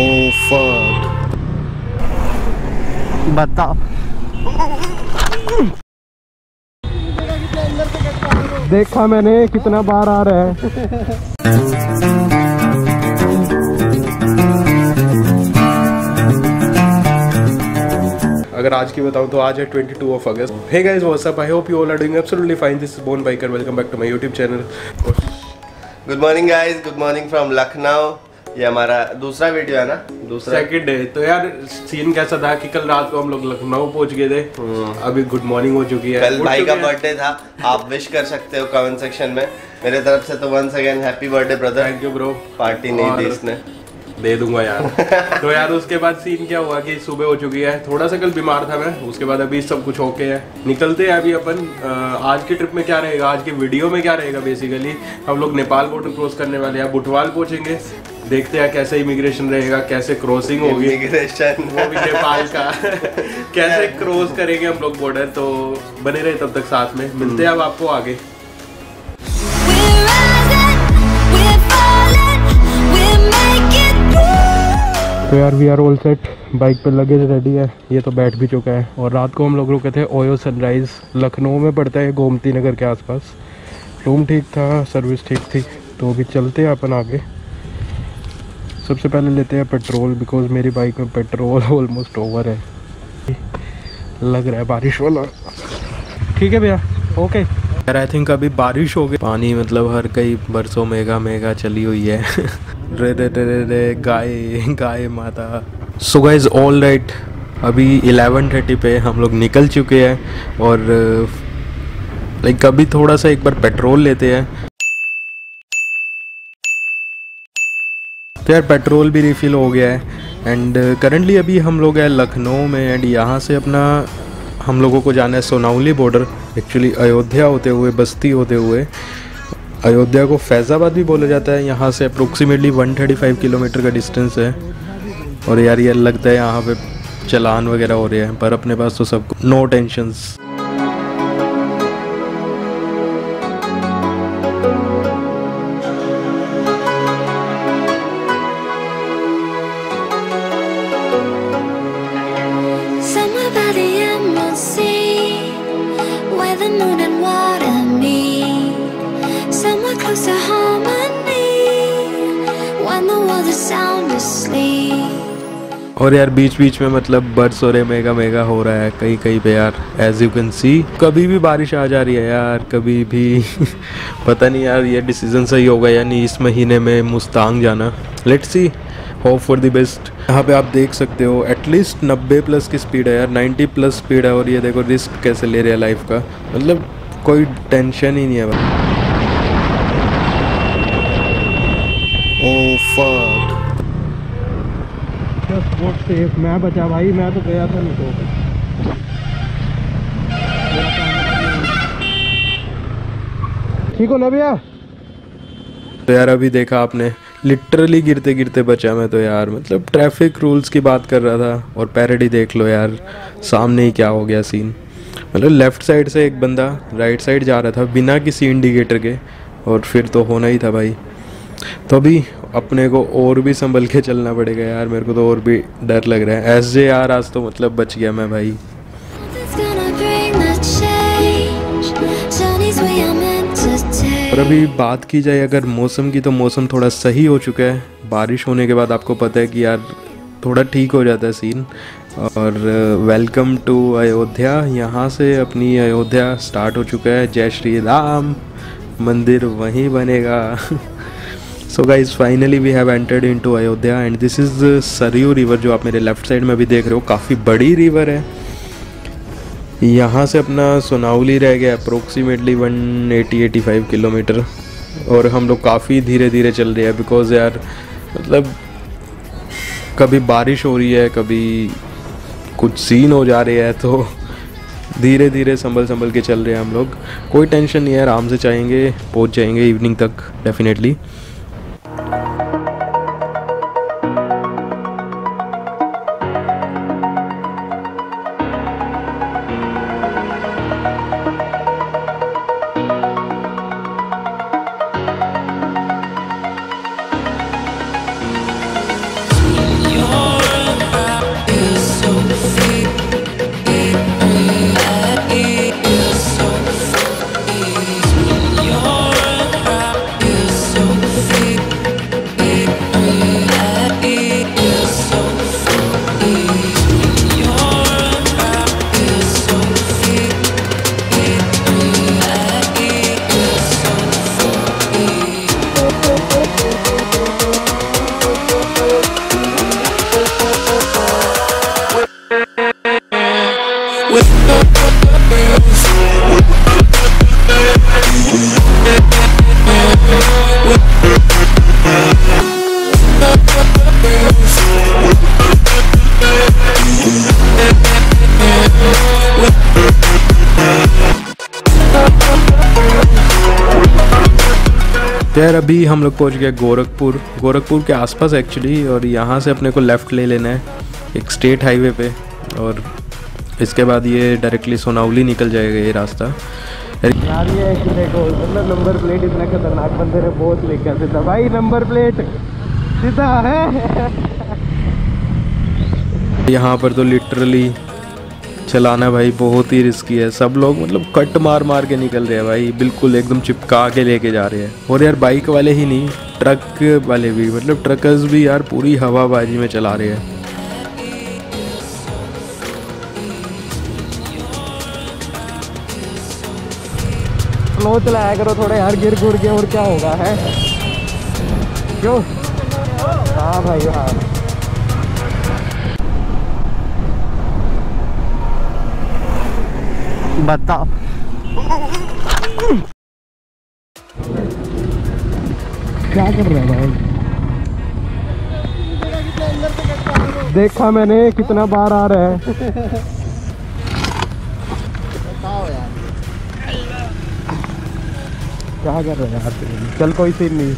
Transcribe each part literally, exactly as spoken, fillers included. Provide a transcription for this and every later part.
Oh fuck! बताओ। देखा मैंने कितना बार आ रहा है। अगर आज की बताऊं तो आज है twenty two of August. Hey guys what's up, I hope you all are doing absolutely fine. This is Born Biker, welcome back to my YouTube channel. Good morning guys, good morning from Lucknow. ये हमारा दूसरा video है ना, दूसरा second day. तो यार scene कैसा था कि कल रात को हम लोग लखनऊ पहुंच गए थे, अभी गुड मॉर्निंग हो चुकी है। कल भाई का बर्थडे था, आप विश कर सकते हो कमेंट सेक्शन में। मेरे तरफ से तो once again happy birthday brother. Thank you bro. Party नहीं दी इसने, दे दूंगा यार। तो यार उसके बाद सीन क्या हुआ कि सुबह हो चुकी है, थोड़ा सा कल बीमार था मैं, उसके बाद अभी सब कुछ ओके है। निकलते हैं अभी अपन। आज की ट्रिप में क्या रहेगा, आज की वीडियो में क्या रहेगा, बेसिकली हम लोग नेपाल बॉर्डर क्रॉस करने वाले हैं, बुटवाल पहुंचेंगे। देखते हैं कैसे इमिग्रेशन रहेगा, कैसे क्रॉसिंग होगी इमिग्रेशन नेपाल का। कैसे क्रॉस करेंगे हम लोग बॉर्डर। तो बने रहे तब तक साथ में, मिलते हैं अब आपको आगे। तो यार we are all set, bike पे लगेज रेडी है, ये तो बैठ भी चुका है। और रात को हम लोग रुके थे ओयो सनराइज़, लखनऊ में पड़ता है, गोमती नगर के आसपास। रूम ठीक था, सर्विस ठीक थी। तो अभी चलते हैं अपन आगे। सबसे पहले लेते हैं पेट्रोल, बिकॉज मेरी बाइक में पेट्रोल ऑलमोस्ट ओवर है। लग रहा है बारिश वाला। ठीक है भैया, ओके। यार आई थिंक अभी बारिश हो गई, पानी मतलब हर कई बरसों मेगा मेगा चली हुई है। रे रे रे रे गाय गाय माता। सो गाइज ऑल राइट, अभी इलेवन थर्टी पे हम लोग निकल चुके हैं। और लाइक अभी थोड़ा सा एक बार पेट्रोल लेते हैं। तो यार पेट्रोल भी रिफ़िल हो गया है। एंड करंटली अभी हम लोग हैं लखनऊ में। एंड यहाँ से अपना हम लोगों को जाना है सोनाउली बॉर्डर, एक्चुअली अयोध्या होते हुए, बस्ती होते हुए। अयोध्या को फैज़ाबाद भी बोला जाता है। यहाँ से approximately one thirty five kilometre का डिस्टेंस है। और यार ये लगता है यहाँ पे चलान वगैरह हो रहे हैं, पर अपने पास तो सब नो टेंशंस। और यार बीच बीच में मतलब बर्स हो रहे, मेगा मेगा हो रहा है कहीं कहीं पे यार, एज यू कैन सी। कभी भी बारिश आ जा रही है यार, कभी भी। पता नहीं यार ये डिसीजन सही होगा या नहीं, इस महीने में मुस्तांग जाना। Let's see, hope for the best. यहाँ पे आप देख सकते हो एटलीस्ट नब्बे प्लस की स्पीड है यार, नाइन्टी प्लस स्पीड है। और ये देखो रिस्क कैसे ले रहे हैं लाइफ का, मतलब कोई टेंशन ही नहीं है भाई। oh, सेफ मैं बचा भाई, मैं तो गया था नहीं तो। ठीक हो ना भैया? तो यार अभी देखा आपने, लिटरली गिरते गिरते बचा मैं तो यार। मतलब ट्रैफिक रूल्स की बात कर रहा था, और पैरेडी देख लो यार सामने ही क्या हो गया सीन। मतलब लेफ्ट साइड से एक बंदा राइट साइड जा रहा था बिना किसी इंडिकेटर के, और फिर तो होना ही था भाई। तो अभी अपने को और भी संभल के चलना पड़ेगा यार, मेरे को तो और भी डर लग रहा है। एस जे यार आज तो मतलब बच गया मैं भाई। और अभी बात की जाए अगर मौसम की, तो मौसम थोड़ा सही हो चुका है। बारिश होने के बाद आपको पता है कि यार थोड़ा ठीक हो जाता है सीन। और वेलकम टू अयोध्या, यहाँ से अपनी अयोध्या स्टार्ट हो चुका है। जय श्री राम, मंदिर वहीं बनेगा। So guys finally we have entered into Ayodhya. And this is Saryu river, जो आप मेरे लेफ्ट साइड में भी देख रहे हो, काफ़ी बड़ी रिवर है। यहाँ से अपना सोनाउली रह गया approximately one eighty eighty five kilometre. और हम लोग काफ़ी धीरे धीरे चल रहे हैं, बिकॉज यार मतलब कभी बारिश हो रही है, कभी कुछ सीन हो जा रहे हैं। तो धीरे धीरे संभल संभल के चल रहे हैं हम लोग, कोई टेंशन नहीं है। आराम से चाहेंगे पहुँच जाएंगे इवनिंग तक डेफिनेटली। देर। अभी हम लोग पहुँच गए गोरखपुर, गोरखपुर के आसपास एक्चुअली, और यहाँ से अपने को लेफ़्ट ले लेना है एक स्टेट हाईवे पे, और इसके बाद ये डायरेक्टली सोनाउली निकल जाएगा ये रास्ता। यार ये है कि देखो मतलब नंबर प्लेट इतना खतरनाक बंदे ने बहुत लेकर सीधा भाई, नंबर प्लेट सीधा है। यहाँ पर तो लिटरली चलाना भाई बहुत ही रिस्की है, सब लोग मतलब कट मार मार के निकल रहे हैं भाई, बिल्कुल एकदम चिपका के लेके जा रहे हैं। और यार बाइक वाले ही नहीं, ट्रक वाले भी, मतलब ट्रकर्स भी यार पूरी हवाबाजी में चला रहे हैं। स्लो चलाया करो थोड़े यार, गिर घुर के और क्या होगा है क्यों। हाँ भाई हाँ, बताओ क्या कर रहा है भाई। देखा मैंने कितना बार आ रहा है। क्या कर रहे हैं, चल कोई सीन नहीं।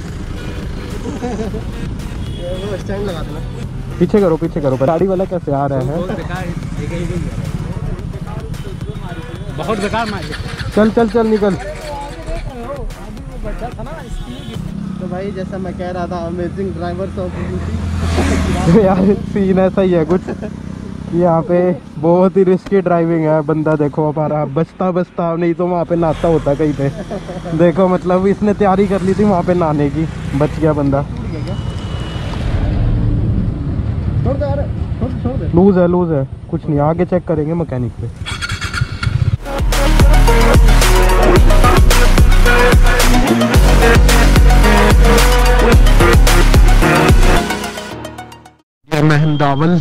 स्टैंड लगा देना, पीछे करो पीछे करो। गाड़ी वाला कैसे आ रहा है, बहुत बेकार मार। चल चल चल निकल। तो भाई जैसा मैं कह रहा था, अमेजिंग ड्राइवर्स ऑफ यार सीन ऐसा ही है कुछ। यहाँ पे बहुत ही रिस्की ड्राइविंग है, बंदा देखो हमारा बचता बचता नहीं तो वहाँ पे नहाता होता कहीं पे। देखो मतलब इसने तैयारी कर ली थी वहाँ पे नहाने की, बच गया बंदा। लूज है लूज है, कुछ नहीं, आगे चेक करेंगे मैकेनिक पे। मेहंदावल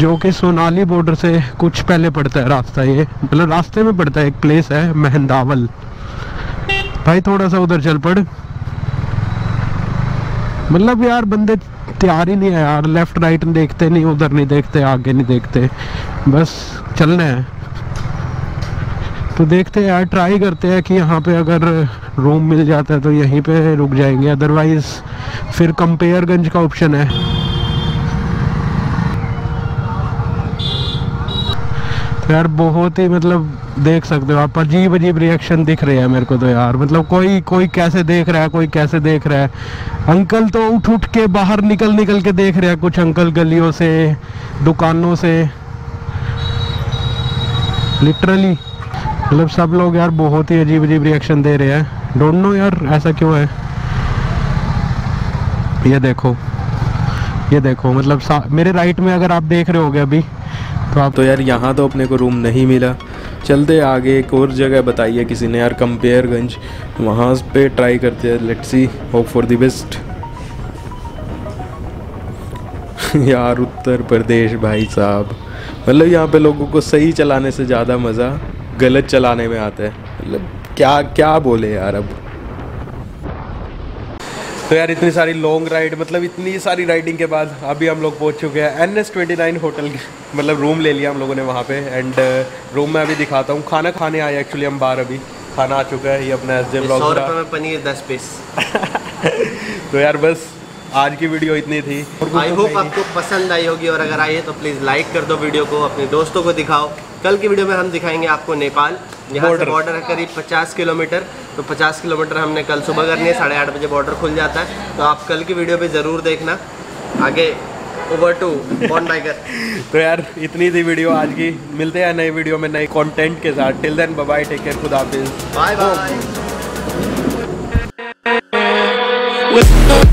जो कि सोनाली बॉर्डर से कुछ पहले पड़ता है रास्ता, ये मतलब रास्ते में पड़ता है, एक प्लेस है मेहंदावल। भाई थोड़ा सा उधर चल पड़, मतलब यार बंदे तैयार ही नहीं है यार, लेफ्ट राइट देखते नहीं, उधर नहीं देखते, आगे नहीं देखते, बस चलना है। तो देखते हैं यार, ट्राई करते हैं कि यहाँ पे अगर रूम मिल जाता है तो यहीं पे रुक जाएंगे, अदरवाइज फिर कंपेयरगंज का ऑप्शन है। यार बहुत ही मतलब देख सकते हो आप, अजीब अजीब रिएक्शन दिख रहे हैं मेरे को तो यार, मतलब कोई कोई कैसे देख रहा है, कोई कैसे देख रहा है। अंकल तो उठ उठ के बाहर निकल निकल के देख रहे हैं, कुछ अंकल गलियों से, दुकानों से, लिटरली मतलब सब लोग यार बहुत ही अजीब अजीब रिएक्शन दे रहे हैं। डोंट नो यार ऐसा क्यों है। ये देखो ये देखो, मतलब मेरे राइट में अगर आप देख रहे होगे अभी तो आप, तो यार यहाँ तो अपने को रूम नहीं मिला। चलते आगे, एक और जगह बताइए किसी ने यार, कंपेयरगंज, वहाँ पे ट्राई करते हैं, let's see, hope for the best. यार उत्तर प्रदेश भाई साहब, मतलब यहाँ पे लोगों को सही चलाने से ज़्यादा मज़ा गलत चलाने में आता है, मतलब क्या क्या बोले यार। अब तो यार इतनी सारी लॉन्ग राइड, मतलब इतनी सारी राइडिंग के बाद अभी हम लोग पहुंच चुके हैं N S twenty nine hotel, मतलब रूम ले लिया हम लोगों ने वहाँ पे। एंड रूम में अभी दिखाता हूँ, खाना खाने आए एक्चुअली हम बाहर, अभी खाना आ चुका है ये अपना एस जे ब्लॉग में, पनीर दस पीस। तो यार बस आज की वीडियो इतनी थी, आई होप आपको पसंद आई होगी, और अगर आई है तो प्लीज़ लाइक कर दो वीडियो को, अपने दोस्तों को दिखाओ। कल की वीडियो में हम दिखाएंगे आपको नेपाल, यहाँ से बॉर्डर है करीब पचास किलोमीटर, तो पचास किलोमीटर हमने कल सुबह करनी है, साढ़े आठ बजे बॉर्डर खुल जाता है, तो आप कल की वीडियो पे ज़रूर देखना। आगे ओवर टू बॉर्न बाइकर। तो यार इतनी थी वीडियो आज की, मिलते हैं नई वीडियो में नए कंटेंट के साथ। Till then bye bye, take care, खुदा हाफिज़, बाय बाय।